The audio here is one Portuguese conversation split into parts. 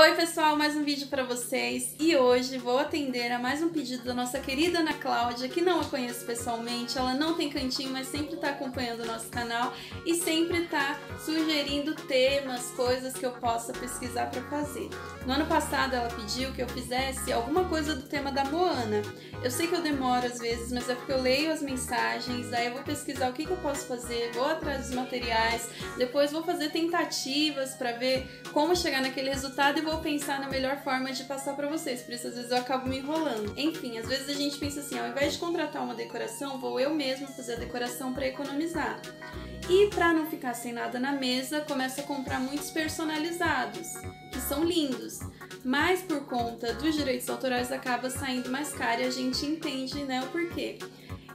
Oi pessoal, mais um vídeo pra vocês e hoje vou atender a mais um pedido da nossa querida Ana Cláudia, que não a conheço pessoalmente, ela não tem cantinho, mas sempre tá acompanhando o nosso canal e sempre tá sugerindo temas, coisas que eu possa pesquisar pra fazer. No ano passado ela pediu que eu fizesse alguma coisa do tema da Moana. Eu sei que eu demoro às vezes, mas é porque eu leio as mensagens, aí eu vou pesquisar o que eu posso fazer, vou atrás dos materiais, depois vou fazer tentativas pra ver como chegar naquele resultado e vou pensar na melhor forma de passar pra vocês, por isso às vezes eu acabo me enrolando. Enfim, às vezes a gente pensa assim, ao invés de contratar uma decoração, vou eu mesma fazer a decoração pra economizar. E pra não ficar sem nada na mesa, começo a comprar muitos personalizados, que são lindos, mas por conta dos direitos autorais acaba saindo mais caro e a gente entende, né, o porquê.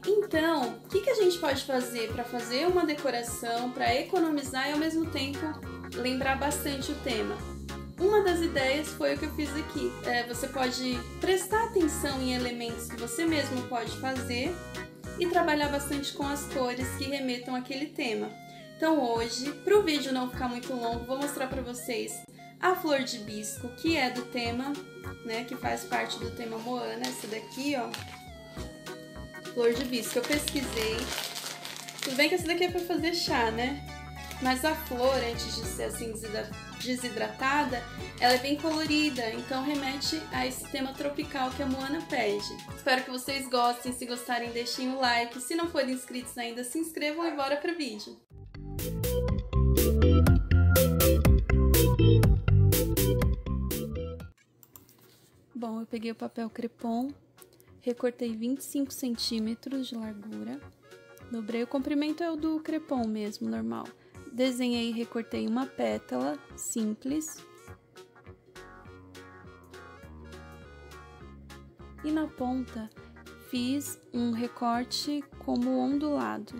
Então, o que a gente pode fazer pra fazer uma decoração, pra economizar e ao mesmo tempo lembrar bastante o tema? Uma das ideias foi o que eu fiz aqui. Você pode prestar atenção em elementos que você mesmo pode fazer e trabalhar bastante com as cores que remetam àquele tema. Então hoje, para o vídeo não ficar muito longo, vou mostrar para vocês a flor de hibisco, que é do tema, né, que faz parte do tema Moana, essa daqui, ó. Flor de hibisco, eu pesquisei. Tudo bem que essa daqui é para fazer chá, né? Mas a flor, antes de ser assim desidratada, ela é bem colorida, então remete a esse tema tropical que a Moana pede. Espero que vocês gostem, se gostarem deixem um like, se não forem inscritos ainda se inscrevam e bora pro vídeo! Bom, eu peguei o papel crepom, recortei 25 centímetros de largura, dobrei, o comprimento é o do crepom mesmo, normal. Desenhei e recortei uma pétala simples. E na ponta fiz um recorte como ondulado.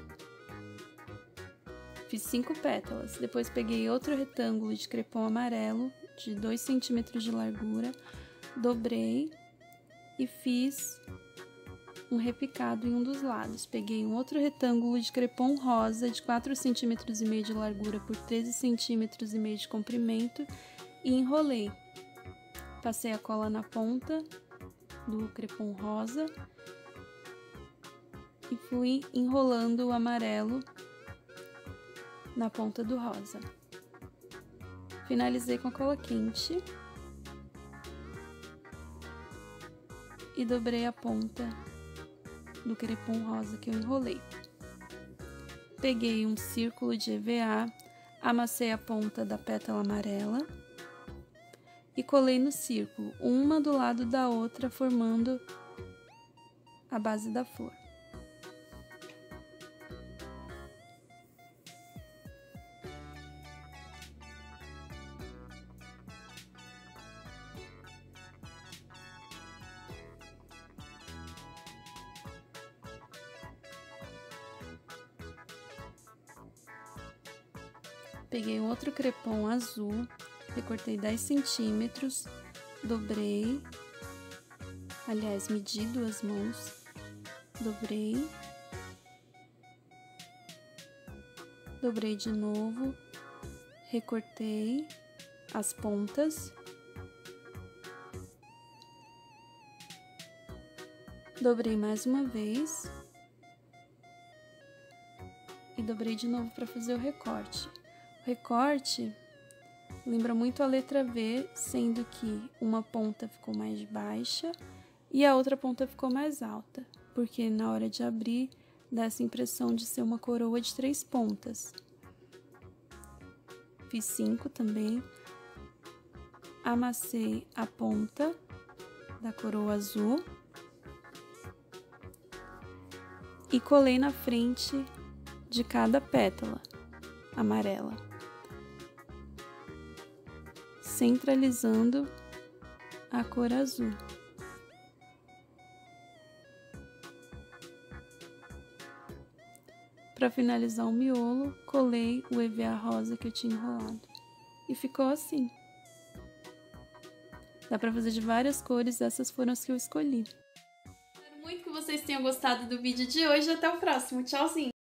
Fiz 5 pétalas. Depois peguei outro retângulo de crepom amarelo de 2 cm de largura, dobrei e fiz um repicado em um dos lados. Peguei um outro retângulo de crepom rosa de 4,5 cm de largura por 13,5 cm de comprimento e enrolei. Passei a cola na ponta do crepom rosa e fui enrolando o amarelo na ponta do rosa. Finalizei com a cola quente e dobrei a ponta do crepom rosa que eu enrolei. Peguei um círculo de EVA, amassei a ponta da pétala amarela e colei no círculo, uma do lado da outra, formando a base da flor. Peguei um outro crepom azul, recortei 10 centímetros, dobrei, aliás, medi 2 mãos, dobrei, dobrei de novo, recortei as pontas, dobrei mais uma vez e dobrei de novo para fazer o recorte. Recorte lembra muito a letra V, sendo que uma ponta ficou mais baixa e a outra ponta ficou mais alta, porque na hora de abrir dá essa impressão de ser uma coroa de 3 pontas. Fiz 5 também, amassei a ponta da coroa azul e colei na frente de cada pétala amarela, centralizando a cor azul. Para finalizar o miolo, colei o EVA rosa que eu tinha enrolado. E ficou assim. Dá para fazer de várias cores, essas foram as que eu escolhi. Espero muito que vocês tenham gostado do vídeo de hoje, até o próximo, tchauzinho!